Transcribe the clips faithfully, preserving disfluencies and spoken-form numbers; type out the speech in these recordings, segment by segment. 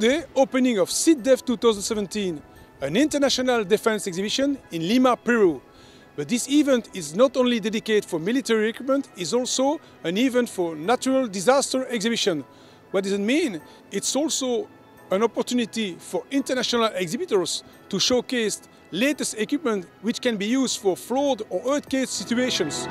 today opening of SITDEF two thousand seventeen, an international defense exhibition in Lima, Peru. But this event is not only dedicated for military equipment, it's also an event for natural disaster exhibition. What does it mean? It's also an opportunity for international exhibitors to showcase latest equipment which can be used for flood or earthquake situations.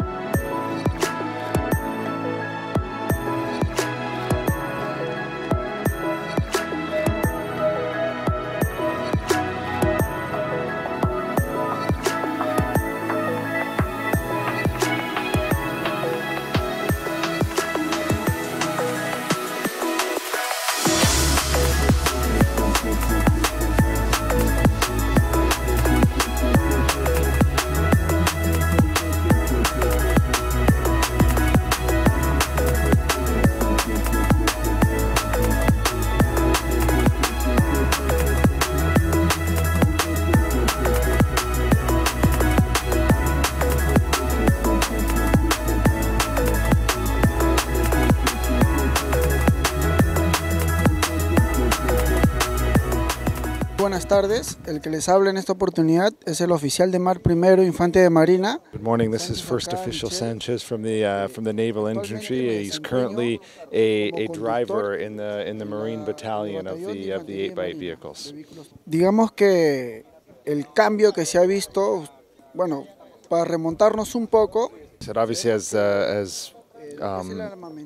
Buenas tardes. El que les habla en esta oportunidad es el oficial de mar primero Infante de Marina. Good morning. This is First Official Sanchez from the uh, from the Naval Infantry. He's currently a, a driver in the in the Marine Battalion of the of the eight by eight vehicles. Digamos que el cambio que se ha visto, bueno, para remontarnos un poco. It obviously has, uh, has Um,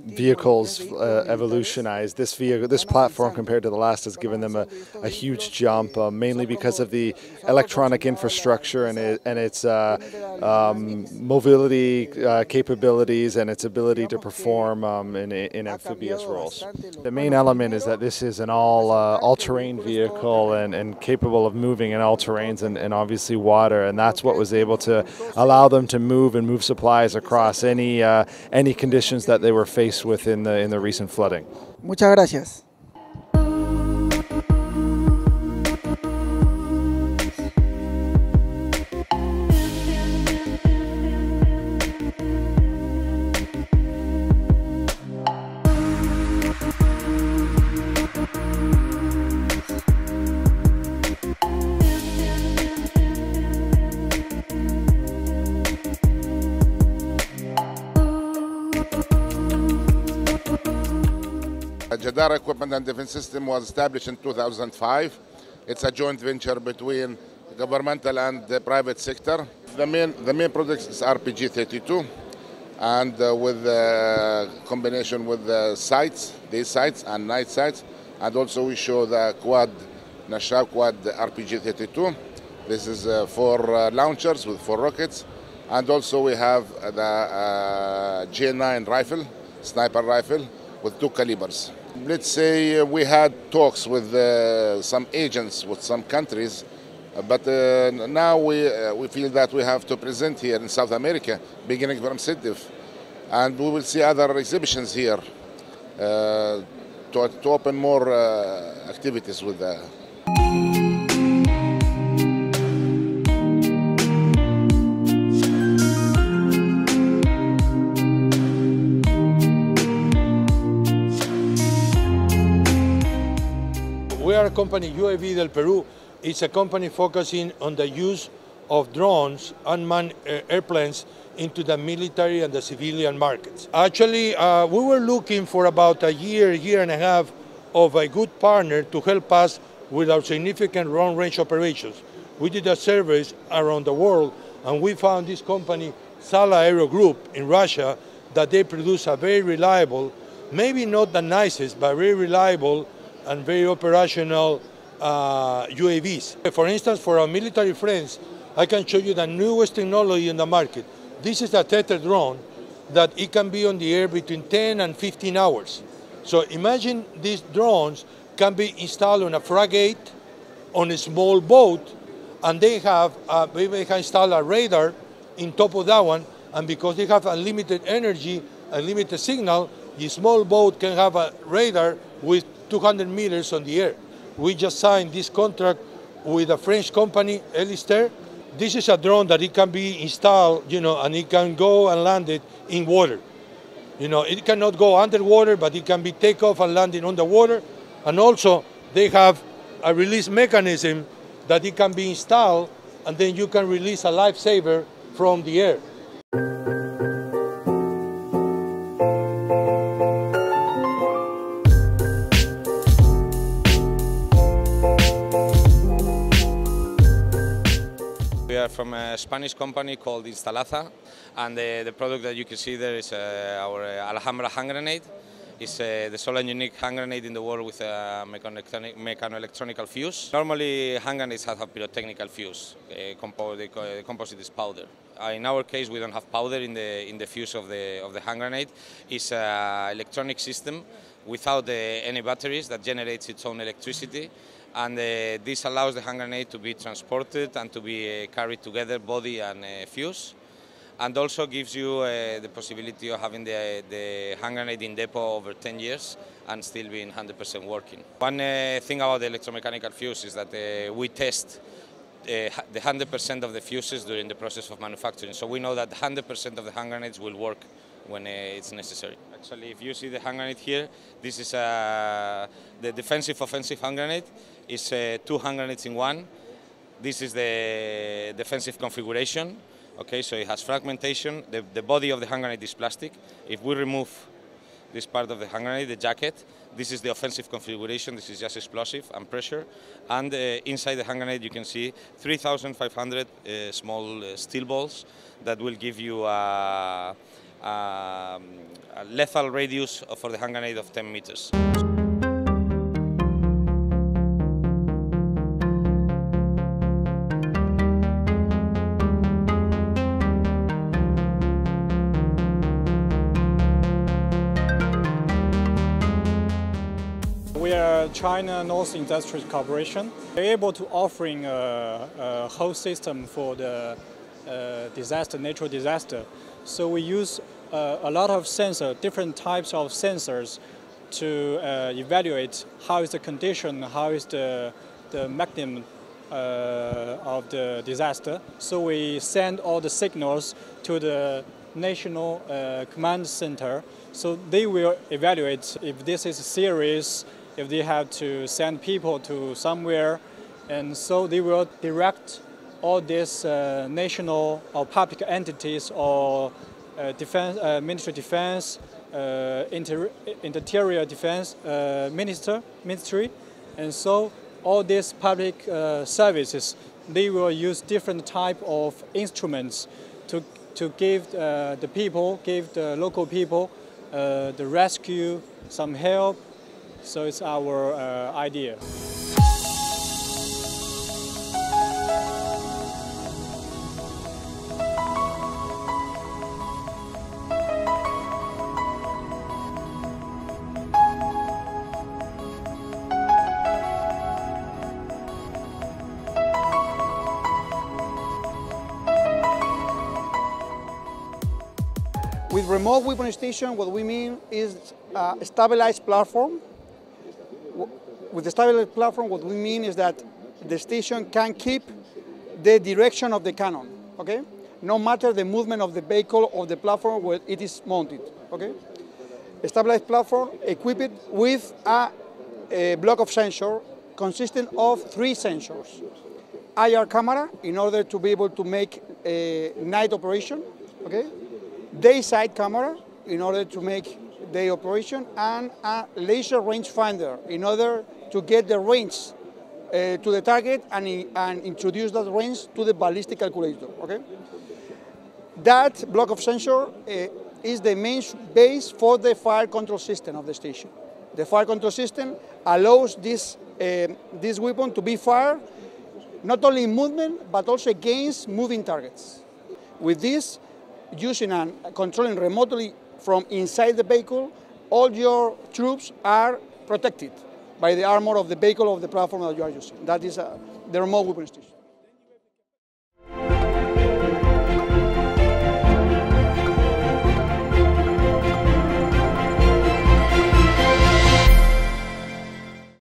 vehicles uh, evolutionized. This vehicle, this platform compared to the last has given them a, a huge jump, uh, mainly because of the electronic infrastructure and, it, and its uh, um, mobility uh, capabilities and its ability to perform um, in, in amphibious roles. The main element is that this is an all uh, all-terrain vehicle and, and capable of moving in all terrains and, and obviously water, and that's what was able to allow them to move and move supplies across any uh, any conditions that they were faced with in the in the recent flooding. Muchas gracias. Jadar Equipment and Defense System was established in two thousand five. It's a joint venture between governmental and the private sector. The main, the main product is R P G thirty-two, and uh, with uh, combination with the sights, day sights and night sights, and also we show the quad, Nasha quad R P G thirty-two. This is uh, four uh, launchers with four rockets, and also we have the uh, J nine rifle, sniper rifle, with two calibers. Let's say uh, we had talks with uh, some agents, with some countries, uh, but uh, now we, uh, we feel that we have to present here in South America, beginning from SITDEF, and we will see other exhibitions here uh, to, to open more uh, activities with the uh, Our company U A V del Peru is a company focusing on the use of drones, unmanned airplanes, into the military and the civilian markets. Actually, uh, we were looking for about a year, year and a half of a good partner to help us with our significant long-range operations. We did a survey around the world and we found this company, Sala Aero Group in Russia, that they produce a very reliable, maybe not the nicest, but very reliable and very operational uh, U A Vs. For instance, for our military friends, I can show you the newest technology in the market. This is a tether drone that it can be on the air between ten and fifteen hours. So imagine these drones can be installed on a frigate, on a small boat, and they have, uh, they can install a radar in top of that one, and because they have unlimited energy, unlimited signal, the small boat can have a radar with two hundred meters on the air. We just signed this contract with a French company, Elistair. This is a drone that it can be installed, you know, and it can go and land it in water. You know, it cannot go underwater, but it can be take off and landing on the water. And also, they have a release mechanism that it can be installed, and then you can release a lifesaver from the air. We are from a Spanish company called Instalaza, and the, the product that you can see there is uh, our Alhambra hand grenade. It's uh, the sole and unique hand grenade in the world with a mechanoelectronic, mechanoelectronical fuse. Normally, hand grenades have a pyrotechnical fuse. Uh, compo the, uh, the composite is powder. Uh, in our case, we don't have powder in the in the fuse of the of the hand grenade. It's an electronic system without uh, any batteries that generates its own electricity, and uh, this allows the hand grenade to be transported and to be uh, carried together, body and uh, fuse. And also gives you uh, the possibility of having the, uh, the hand grenade in depot over ten years and still being one hundred percent working. One uh, thing about the electromechanical fuse is that uh, we test uh, the one hundred percent of the fuses during the process of manufacturing. So we know that one hundred percent of the hand grenades will work when uh, it's necessary. Actually, if you see the hand grenade here, this is uh, the defensive-offensive hand grenade. It's uh, two hand grenades in one. This is the defensive configuration. Okay, so it has fragmentation. The, the body of the hand grenade is plastic. If we remove this part of the hand grenade, the jacket, this is the offensive configuration. This is just explosive and pressure. And uh, inside the hand grenade, you can see three thousand five hundred uh, small uh, steel balls that will give you a, a, a lethal radius for the hand grenade of ten meters. China North Industrial Corporation. They're able to offering a, a whole system for the uh, disaster, natural disaster. So we use uh, a lot of sensors, different types of sensors to uh, evaluate how is the condition, how is the, the magnitude uh, of the disaster. So we send all the signals to the National uh, Command Center. So they will evaluate if this is serious, if they have to send people to somewhere, and so they will direct all these uh, national or public entities or uh, defense, uh, Ministry of Defense, uh, inter Interior Defense uh, Minister, Ministry, and so all these public uh, services, they will use different type of instruments to, to give uh, the people, give the local people uh, the rescue, some help. So it's our uh, idea. With remote weapon station, what we mean is uh, a stabilized platform. With the stabilized platform, what we mean is that the station can keep the direction of the cannon, okay? No matter the movement of the vehicle or the platform where it is mounted, okay? A stabilized platform equipped with a, a block of sensor consisting of three sensors. I R camera, in order to be able to make a night operation, okay? Day side camera, in order to make day operation, and a laser range finder, in order to get the range uh, to the target and, and introduce that range to the ballistic calculator, okay? That block of sensor uh, is the main base for the fire control system of the station. The fire control system allows this, uh, this weapon to be fired, not only in movement, but also against moving targets. With this, using and controlling remotely from inside the vehicle, all your troops are protected by the armor of the vehicle, of the platform that you are using. That is uh, the remote weapon station.